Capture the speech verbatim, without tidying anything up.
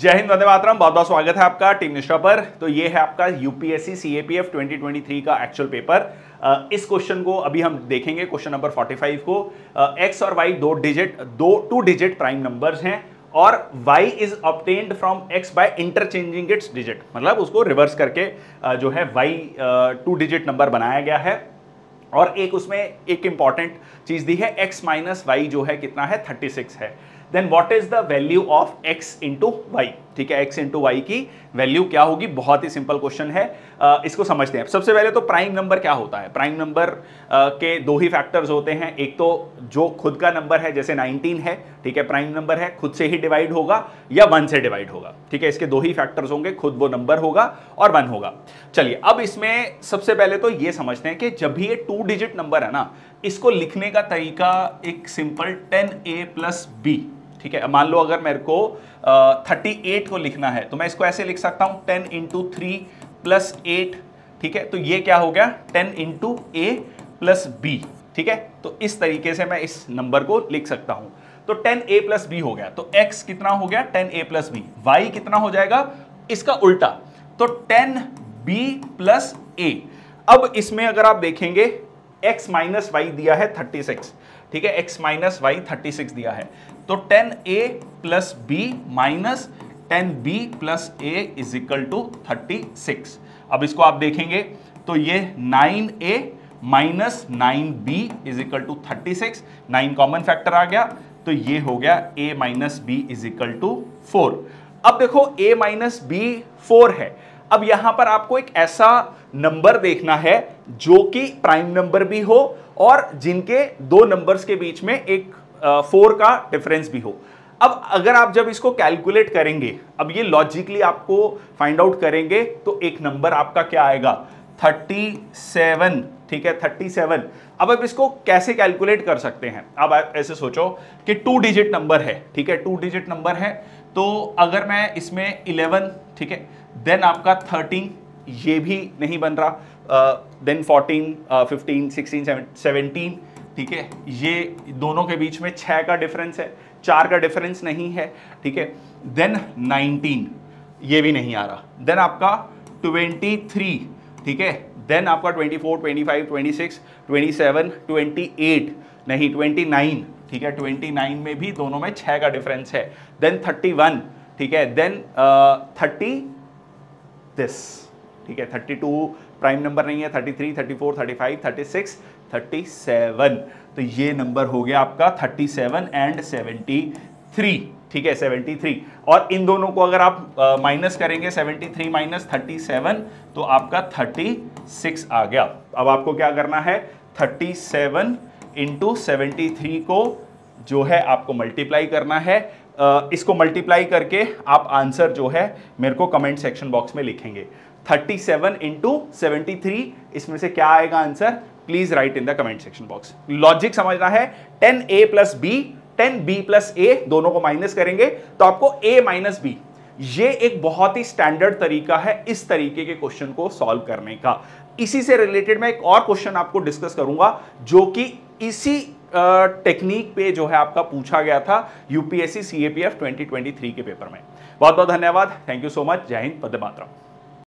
जय हिंद, वंदे मातरम। बहुत बहुत स्वागत है आपका टीम निष्ठा पर। तो ये है आपका UPSC CAPF twenty twenty three का एक्चुअल पेपर। uh, इस क्वेश्चन को अभी हम देखेंगे, क्वेश्चन नंबर पैंतालीस को। एक्स uh, और वाई दो डिजिट दो टू डिजिट प्राइम नंबर्स हैं और y is obtained from x by interchanging its digit, मतलब उसको रिवर्स करके uh, जो है y टू डिजिट नंबर बनाया गया है। और एक उसमें एक इंपॉर्टेंट चीज़ दी है, x माइनस वाई जो है कितना है, छत्तीस है। Then what is the value of x into y, ठीक है, x इंटू वाई की वैल्यू क्या होगी। बहुत ही सिंपल क्वेश्चन है, आ, इसको समझते हैं। सबसे पहले तो प्राइम नंबर क्या होता है। प्राइम नंबर के दो ही फैक्टर्स होते हैं, एक तो जो खुद का नंबर है, जैसे उन्नीस है, ठीक है, प्राइम नंबर है, खुद से ही डिवाइड होगा या वन से डिवाइड होगा, ठीक है, इसके दो ही फैक्टर्स होंगे, खुद वो नंबर होगा और वन होगा। चलिए, अब इसमें सबसे पहले तो ये समझते हैं कि जब भी ये टू डिजिट नंबर है ना, इसको लिखने का तरीका एक simple ten a plus b, ठीक है। मान लो अगर मेरे को अड़तीस को लिखना है तो मैं इसको ऐसे लिख सकता हूं, ten into three plus eight, ठीक है, तो ये क्या हो गया, ten into a plus b, ठीक है। तो इस तरीके से मैं इस नंबर को लिख सकता हूं, तो टेन ए प्लस बी हो गया। तो x कितना हो गया, ten a plus b, y कितना हो जाएगा, इसका उल्टा, तो टेन बी प्लस ए। अब इसमें अगर आप देखेंगे x माइनस वाई दिया है छत्तीस, ठीक है, x माइनस वाई छत्तीस दिया है, तो ten a plus b minus ten b plus a is equal to छत्तीस। अब इसको आप देखेंगे तो ये nine a minus nine b is equal to छत्तीस, नाइन कॉमन फैक्टर आ गया, तो ये हो गया a minus b is equal to four. अब देखो a माइनस बी फोर है। अब यहां पर आपको एक ऐसा नंबर देखना है जो कि प्राइम नंबर भी हो और जिनके दो नंबर्स के बीच में एक फोर uh, का डिफरेंस भी हो। अब अगर आप जब इसको कैलकुलेट करेंगे, अब ये लॉजिकली आपको फाइंड आउट करेंगे, तो एक नंबर आपका क्या आएगा, सैंतीस, ठीक है, सैंतीस। अब आप इसको कैसे कैलकुलेट कर सकते हैं, अब आप ऐसे सोचो कि टू डिजिट नंबर है, ठीक है, टू डिजिट नंबर है, तो अगर मैं इसमें इलेवन, ठीक है, देन आपका थर्टीन, ये भी नहीं बन रहा, then fourteen, fifteen, sixteen, seventeen, ठीक है, ये दोनों के बीच में छः का डिफरेंस है, चार का डिफरेंस नहीं है, ठीक है, देन नाइनटीन, ये भी नहीं आ रहा, देन आपका ट्वेंटी थ्री, ठीक है, देन आपका twenty four, twenty five, twenty six, twenty seven, twenty eight, नहीं ट्वेंटी नाइन, ठीक है, ट्वेंटी नाइन में भी दोनों में छः का डिफरेंस है, देन थर्टी वन, ठीक है, देन थर्टी दिस, ठीक है, थर्टी टू प्राइम नंबर नहीं है, thirty three, thirty four, thirty five, thirty six, thirty seven, तो ये नंबर हो गया आपका thirty seven and seventy three, ठीक है, सेवनटी थ्री। और इन दोनों को अगर आप माइनस uh, करेंगे, seventy three minus thirty seven, तो आपका थर्टी सिक्स आ गया। अब आपको क्या करना है, thirty seven into seventy three को जो है आपको मल्टीप्लाई करना है, uh, इसको मल्टीप्लाई करके आप आंसर जो है मेरे को कमेंट सेक्शन बॉक्स में लिखेंगे। Thirty seven into seventy three, इसमें से क्या आएगा answer, please write in the comment section box. Logic समझना है, ten a plus b, ten b plus a, दोनों को माइनस करेंगे तो आपको a माइनस बी। ये एक बहुत ही स्टैंडर्ड तरीका है इस तरीके के क्वेश्चन को सॉल्व करने का। इसी से रिलेटेड मैं एक और क्वेश्चन आपको डिस्कस करूंगा जो कि इसी टेक्निक पे जो है आपका पूछा गया था UPSC CAPF twenty twenty three के पेपर में। बहुत बहुत धन्यवाद, थैंक यू सो मच, जय हिंद, वंदे मातरम।